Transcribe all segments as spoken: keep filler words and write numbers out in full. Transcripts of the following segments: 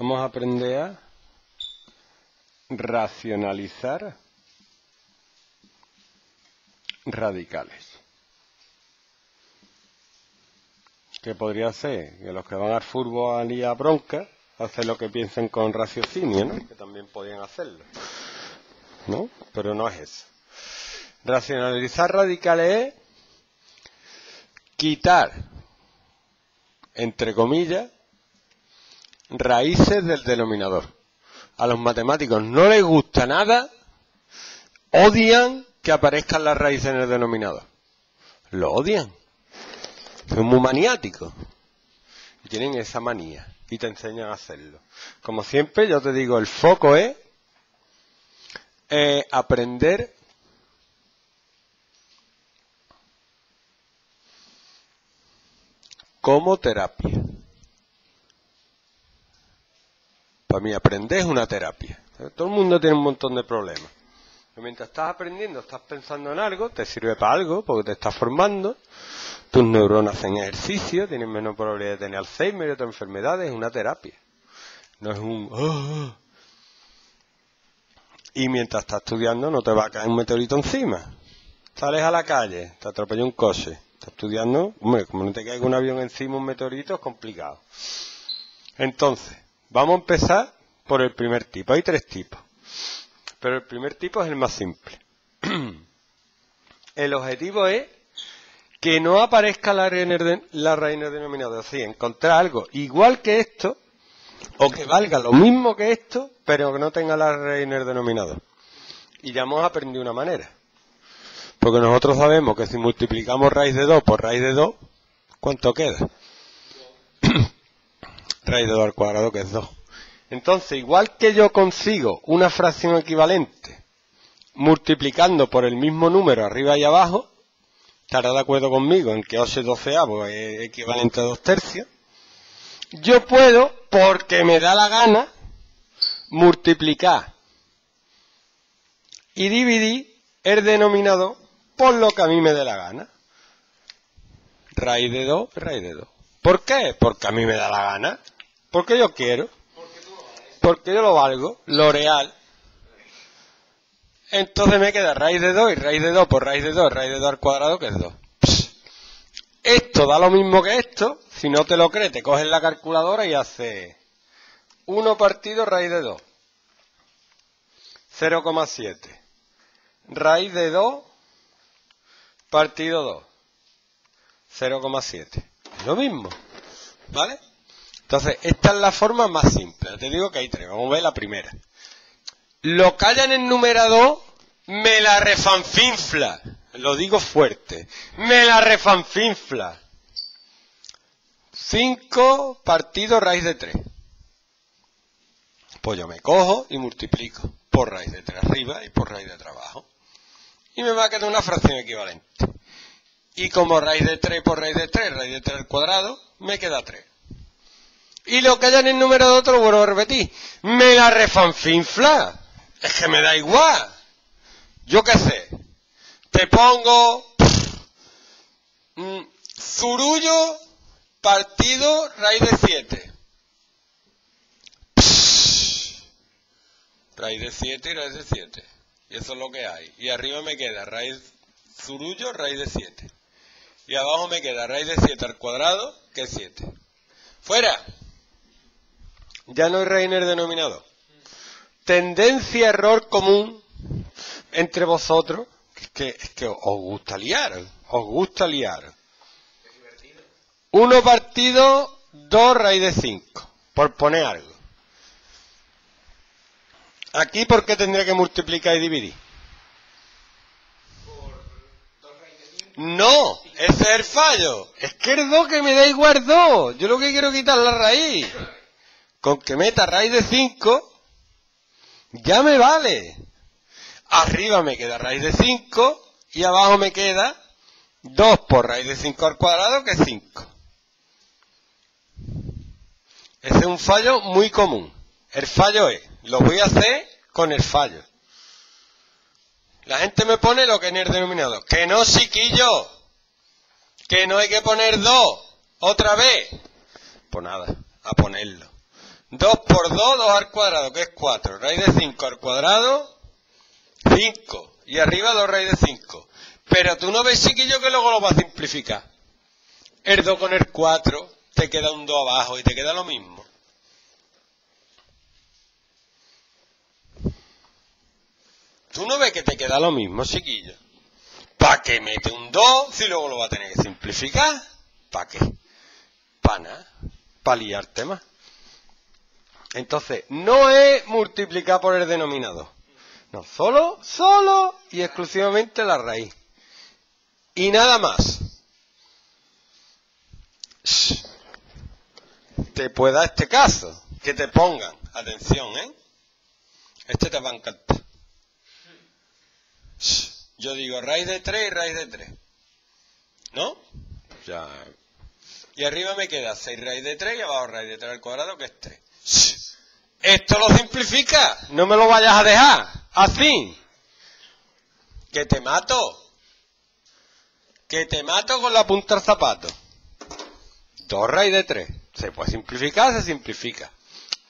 Vamos a aprender a racionalizar radicales. Que podría ser que los que van al fútbol y a bronca hacen lo que piensen con raciocinio, ¿no? Que también podían hacerlo, ¿no? Pero no es eso. Racionalizar radicales es quitar, entre comillas, raíces del denominador. A los matemáticos no les gusta nada, odian que aparezcan las raíces en el denominador. Lo odian. Son muy maniáticos. Y tienen esa manía. Y te enseñan a hacerlo. Como siempre, yo te digo, el foco es eh, aprender como terapia. Para mí aprender es una terapia. Todo el mundo tiene un montón de problemas. Y mientras estás aprendiendo, estás pensando en algo, te sirve para algo, porque te estás formando. Tus neuronas hacen ejercicio, tienen menos probabilidad de tener Alzheimer y otras enfermedades. Es una terapia. No es un... Oh, oh. Y mientras estás estudiando no te va a caer un meteorito encima. Sales a la calle, te atropella un coche. Estás estudiando... Hombre, como no te caiga un avión encima, un meteorito, es complicado. Entonces... Vamos a empezar por el primer tipo. Hay tres tipos, pero el primer tipo es el más simple. El objetivo es que no aparezca la raíz en el denominador. Sí, encontrar algo igual que esto, o que valga lo mismo que esto, pero que no tenga la raíz en el denominador. Y ya hemos aprendido una manera. Porque nosotros sabemos que si multiplicamos raíz de dos por raíz de dos, ¿cuánto queda? Raíz de dos al cuadrado, que es dos. Entonces, igual que yo consigo una fracción equivalente multiplicando por el mismo número arriba y abajo, estará de acuerdo conmigo en que ocho doceavos es equivalente a dos tercios, yo puedo, porque me da la gana, multiplicar y dividir el denominador por lo que a mí me dé la gana. Raíz de dos, raíz de dos. ¿Por qué? Porque a mí me da la gana. Porque yo quiero. Porque yo lo valgo. L'Oreal. Entonces me queda raíz de dos y raíz de dos por raíz de dos. Raíz de dos al cuadrado, que es dos. Psh. Esto da lo mismo que esto. Si no te lo crees, te coges la calculadora y haces uno partido raíz de dos. cero coma siete. Raíz de dos partido dos. cero coma siete. Lo mismo. ¿Vale? Entonces, esta es la forma más simple. Te digo que hay tres. Vamos a ver la primera. Lo que haya en el numerador, me la refanfinfla. Lo digo fuerte. Me la refanfinfla. cinco partido raíz de tres. Pues yo me cojo y multiplico por raíz de tres arriba y por raíz de tres abajo. Y me va a quedar una fracción equivalente. Y como raíz de tres por raíz de tres, raíz de tres al cuadrado, me queda tres. Y lo que haya en el número de otro, lo vuelvo a repetir. Me la refanfinfla. Es que me da igual. Yo qué sé. Te pongo... Mmm, zurullo partido raíz de siete. Psh, raíz de siete y raíz de siete. Y eso es lo que hay. Y arriba me queda raíz zurullo raíz de siete. Y abajo me queda raíz de siete al cuadrado, que es siete. ¡Fuera! Ya no hay raíz en el denominador. Tendencia, error común entre vosotros. Es que, es que os gusta liar. Os gusta liar. uno partido dos raíz de cinco. Por poner algo. Aquí, ¿por qué tendría que multiplicar y dividir? No, ese es el fallo. Es que el dos que me da igual el dos. Yo lo que quiero es quitar la raíz. Con que meta raíz de cinco, ya me vale. Arriba me queda raíz de cinco y abajo me queda dos por raíz de cinco al cuadrado, que es cinco. Ese es un fallo muy común. El fallo es, lo voy a hacer con el fallo. La gente me pone lo que en el denominador. ¡Que no, chiquillo! ¡Que no hay que poner dos! ¡Otra vez! Pues nada, a ponerlo. dos por dos, dos al cuadrado, que es cuatro. Raíz de cinco al cuadrado, cinco. Y arriba dos raíz de cinco. Pero tú no ves, chiquillo, que luego lo vas a simplificar. El dos con el cuatro, te queda un dos abajo y te queda lo mismo. Tú no ves que te queda lo mismo, chiquillo. ¿Para qué mete un dos si luego lo va a tener que simplificar? ¿Para qué? Para nada. Para liarte más. Entonces, no es multiplicar por el denominador. No, solo, solo y exclusivamente la raíz. Y nada más. Shh. Te puede dar este caso. Que te pongan. Atención, ¿eh? Este te va a encantar. Shh. Yo digo raíz de tres y raíz de tres. ¿No? Ya. Y arriba me queda seis raíz de tres y abajo raíz de tres al cuadrado, que es tres. Esto lo simplifica. No me lo vayas a dejar así, que te mato, que te mato con la punta al zapato. Dos raíz de tres se puede simplificar, se simplifica.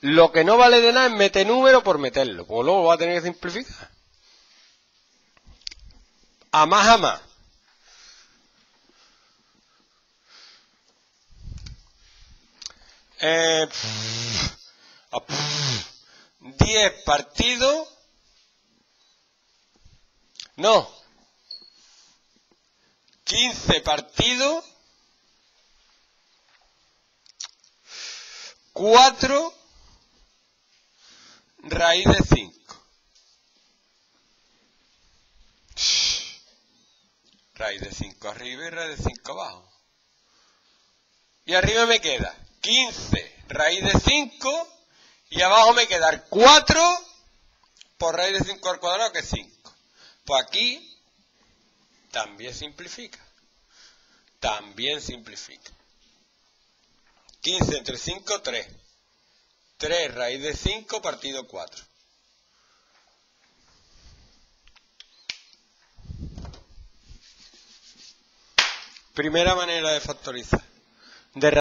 Lo que no vale de nada es meter número por meterlo, porque luego lo va a tener que simplificar a más a más. eh, pff. diez partido. No. quince partido. cuatro. Raíz de cinco. Raíz de cinco arriba y raíz de cinco abajo. Y arriba me queda quince raíz de cinco. Y abajo me queda el cuatro por raíz de cinco al cuadrado, que es cinco. Pues aquí también simplifica. También simplifica. quince entre cinco, tres. tres raíz de cinco partido cuatro. Primera manera de factorizar. De